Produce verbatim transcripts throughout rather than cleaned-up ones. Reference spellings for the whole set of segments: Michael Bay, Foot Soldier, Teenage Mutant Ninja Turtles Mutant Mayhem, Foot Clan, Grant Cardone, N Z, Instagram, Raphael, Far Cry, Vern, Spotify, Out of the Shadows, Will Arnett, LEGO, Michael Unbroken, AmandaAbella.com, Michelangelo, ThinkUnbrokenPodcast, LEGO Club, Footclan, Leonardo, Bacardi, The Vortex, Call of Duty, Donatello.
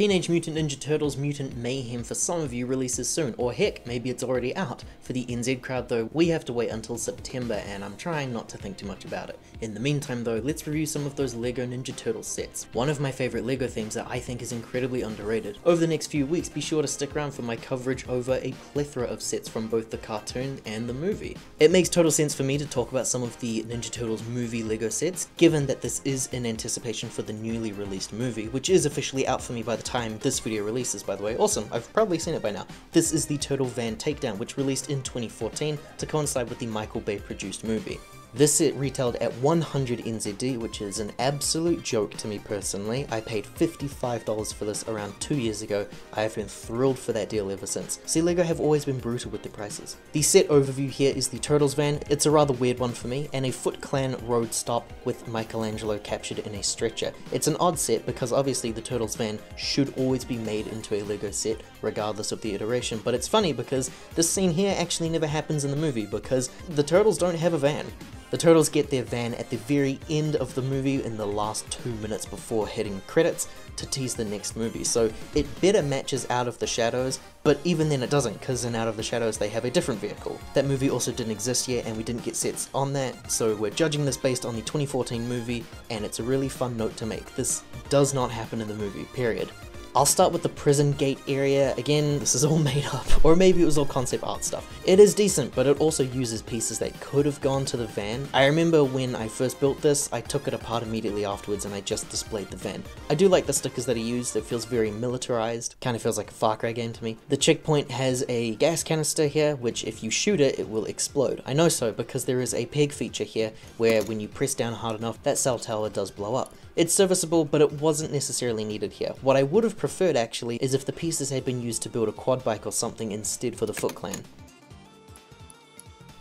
Teenage Mutant Ninja Turtles Mutant Mayhem for some of you releases soon, or heck, maybe it's already out. For the N Z crowd though, we have to wait until September and I'm trying not to think too much about it. In the meantime though, let's review some of those LEGO Ninja Turtles sets. One of my favourite LEGO themes that I think is incredibly underrated. Over the next few weeks, be sure to stick around for my coverage over a plethora of sets from both the cartoon and the movie. It makes total sense for me to talk about some of the Ninja Turtles movie LEGO sets, given that this is in anticipation for the newly released movie, which is officially out for me by the time this video releases, by the way. Awesome, I've probably seen it by now. This is the Turtle Van Takedown, which released in twenty fourteen to coincide with the Michael Bay produced movie. This set retailed at one hundred N Z D, which is an absolute joke to me personally. I paid fifty-five dollars for this around two years ago. I have been thrilled for that deal ever since. See, LEGO have always been brutal with the prices. The set overview here is the Turtles van. It's a rather weird one for me, and a Footclan road stop with Michelangelo captured in a stretcher. It's an odd set because obviously the Turtles van should always be made into a LEGO set, regardless of the iteration, but it's funny because this scene here actually never happens in the movie because the Turtles don't have a van. The Turtles get their van at the very end of the movie in the last two minutes before hitting credits to tease the next movie, so it better matches Out of the Shadows, but even then it doesn't, because in Out of the Shadows they have a different vehicle. That movie also didn't exist yet and we didn't get sets on that, so we're judging this based on the twenty fourteen movie, and it's a really fun note to make. This does not happen in the movie, period. I'll start with the prison gate area. Again, this is all made up, or maybe it was all concept art stuff. It is decent, but it also uses pieces that could have gone to the van. I remember when I first built this, I took it apart immediately afterwards and I just displayed the van. I do like the stickers that he used. It feels very militarized, kind of feels like a Far Cry game to me. The checkpoint has a gas canister here, which if you shoot it, it will explode. I know so because there is a peg feature here where when you press down hard enough, that cell tower does blow up. It's serviceable, but it wasn't necessarily needed here. What I would have preferred actually is if the pieces had been used to build a quad bike or something instead for the Foot Clan.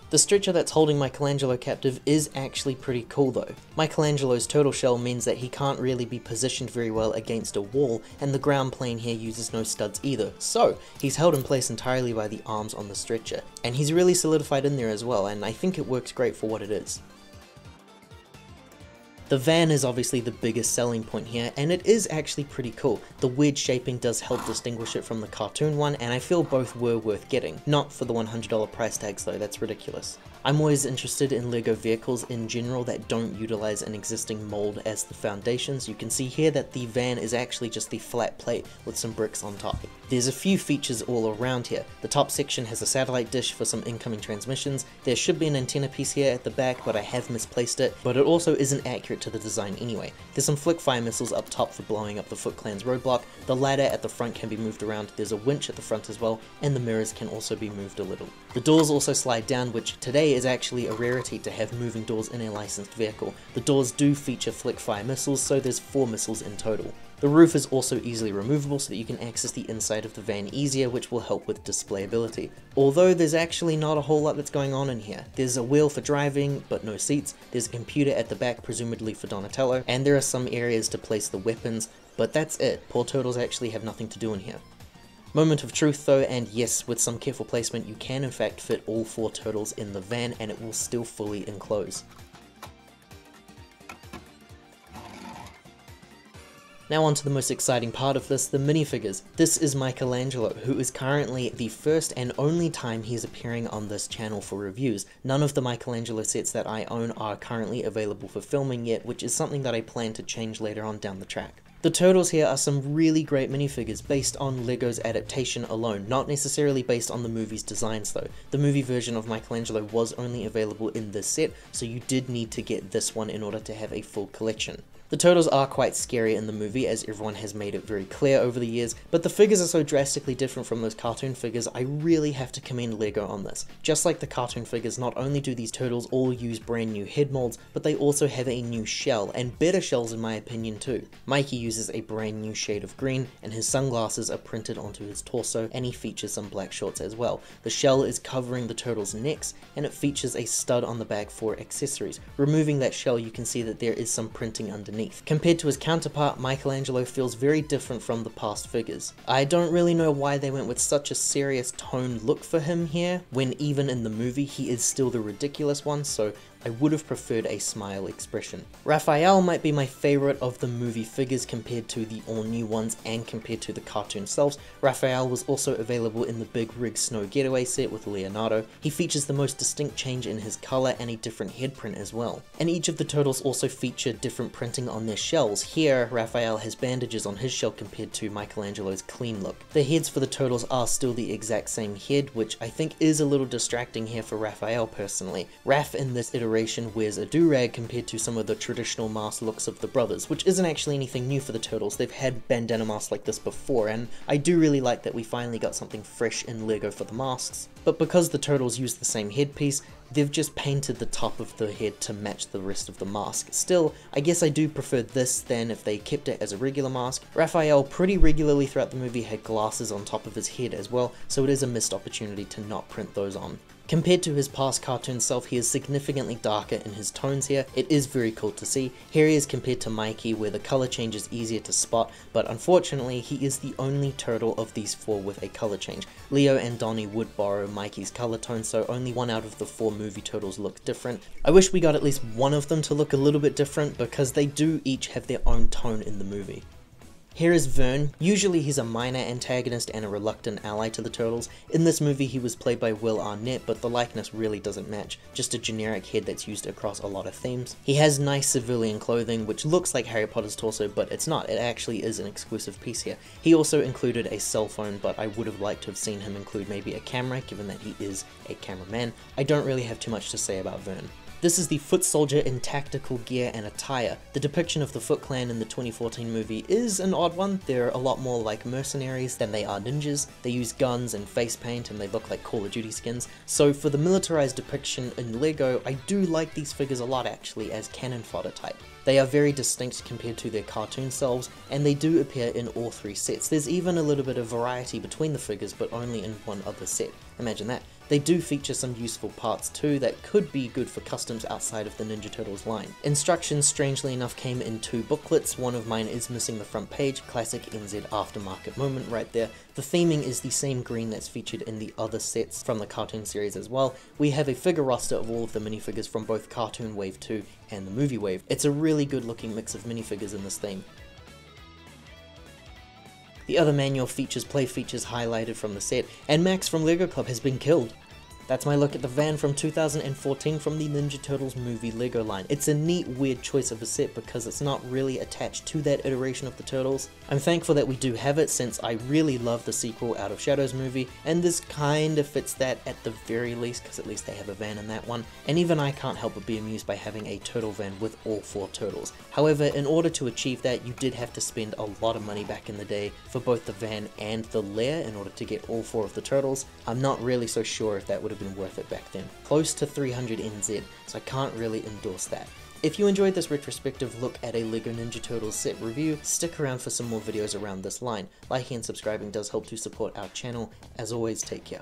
The stretcher that's holding Michelangelo captive is actually pretty cool though. Michelangelo's turtle shell means that he can't really be positioned very well against a wall, and the ground plane here uses no studs either, so he's held in place entirely by the arms on the stretcher, and he's really solidified in there as well, and I think it works great for what it is. The van is obviously the biggest selling point here, and it is actually pretty cool. The weird shaping does help distinguish it from the cartoon one, and I feel both were worth getting. Not for the one hundred dollar price tags though, that's ridiculous. I'm always interested in LEGO vehicles in general that don't utilize an existing mold as the foundations. You can see here that the van is actually just the flat plate with some bricks on top. There's a few features all around here. The top section has a satellite dish for some incoming transmissions. There should be an antenna piece here at the back, but I have misplaced it, but it also isn't accurate to the design anyway. There's some flick fire missiles up top for blowing up the Foot Clan's roadblock, the ladder at the front can be moved around, there's a winch at the front as well, and the mirrors can also be moved a little. The doors also slide down, which today is actually a rarity to have moving doors in a licensed vehicle. The doors do feature flick fire missiles, so there's four missiles in total. The roof is also easily removable so that you can access the inside of the van easier, which will help with displayability. Although there's actually not a whole lot that's going on in here. There's a wheel for driving, but no seats, there's a computer at the back presumably for Donatello, and there are some areas to place the weapons, but that's it. Poor turtles actually have nothing to do in here. Moment of truth though, and yes, with some careful placement you can in fact fit all four turtles in the van and it will still fully enclose. Now on to the most exciting part of this, the minifigures. This is Michelangelo, who is currently the first and only time he's appearing on this channel for reviews. None of the Michelangelo sets that I own are currently available for filming yet, which is something that I plan to change later on down the track. The turtles here are some really great minifigures based on LEGO's adaptation alone, not necessarily based on the movie's designs though. The movie version of Michelangelo was only available in this set, so you did need to get this one in order to have a full collection. The turtles are quite scary in the movie, as everyone has made it very clear over the years, but the figures are so drastically different from those cartoon figures, I really have to commend LEGO on this. Just like the cartoon figures, not only do these turtles all use brand new head molds, but they also have a new shell, and better shells in my opinion too. Mikey uses a brand new shade of green, and his sunglasses are printed onto his torso, and he features some black shorts as well. The shell is covering the turtles' necks, and it features a stud on the back for accessories. Removing that shell, you can see that there is some printing underneath. Compared to his counterpart, Michelangelo feels very different from the past figures. I don't really know why they went with such a serious tone look for him here, when even in the movie he is still the ridiculous one, so I would have preferred a smile expression. Raphael might be my favorite of the movie figures compared to the all-new ones and compared to the cartoon selves. Raphael was also available in the Big Rig Snow Getaway set with Leonardo. He features the most distinct change in his color and a different head print as well. And each of the turtles also feature different printing on their shells. Here, Raphael has bandages on his shell compared to Michelangelo's clean look. The heads for the turtles are still the exact same head, which I think is a little distracting here for Raphael personally. Raph in this iteration wears a do-rag compared to some of the traditional mask looks of the brothers, which isn't actually anything new for the turtles. They've had bandana masks like this before, and I do really like that we finally got something fresh in LEGO for the masks. But because the turtles use the same headpiece, they've just painted the top of the head to match the rest of the mask. Still, I guess I do prefer this than if they kept it as a regular mask. Raphael pretty regularly throughout the movie had glasses on top of his head as well, so it is a missed opportunity to not print those on. Compared to his past cartoon self, he is significantly darker in his tones here. It is very cool to see. Here he is compared to Mikey, where the color change is easier to spot, but unfortunately he is the only turtle of these four with a color change. Leo and Donnie would borrow Mikey's color tone, so only one out of the four movie turtles look different. I wish we got at least one of them to look a little bit different, because they do each have their own tone in the movie. Here is Vern. Usually he's a minor antagonist and a reluctant ally to the turtles. In this movie he was played by Will Arnett, but the likeness really doesn't match, just a generic head that's used across a lot of themes. He has nice civilian clothing which looks like Harry Potter's torso, but it's not. It actually is an exclusive piece here. He also included a cell phone, but I would have liked to have seen him include maybe a camera, given that he is a cameraman. I don't really have too much to say about Vern. This is the Foot Soldier in tactical gear and attire. The depiction of the Foot Clan in the twenty fourteen movie is an odd one. They're a lot more like mercenaries than they are ninjas. They use guns and face paint and they look like Call of Duty skins. So for the militarized depiction in LEGO, I do like these figures a lot actually as cannon fodder type. They are very distinct compared to their cartoon selves, and they do appear in all three sets. There's even a little bit of variety between the figures, but only in one other set. Imagine that. They do feature some useful parts too that could be good for customs outside of the Ninja Turtles line. Instructions, strangely enough, came in two booklets. One of mine is missing the front page, classic N Z aftermarket moment right there. The theming is the same green that's featured in the other sets from the cartoon series as well. We have a figure roster of all of the minifigures from both Cartoon Wave two and the movie wave. It's a really good looking mix of minifigures in this theme. The other manual features play features highlighted from the set, and Max from LEGO Club has been killed. That's my look at the van from two thousand fourteen from the Ninja Turtles movie LEGO line. It's a neat, weird choice of a set because it's not really attached to that iteration of the Turtles. I'm thankful that we do have it, since I really love the sequel Out of Shadows movie, and this kind of fits that at the very least, because at least they have a van in that one, and even I can't help but be amused by having a turtle van with all four turtles. However, in order to achieve that, you did have to spend a lot of money back in the day for both the van and the lair in order to get all four of the turtles. I'm not really so sure if that would have been worth it back then. Close to three hundred N Z, so I can't really endorse that. If you enjoyed this retrospective look at a LEGO Ninja Turtles set review, stick around for some more videos around this line. Liking and subscribing does help to support our channel. As always, take care.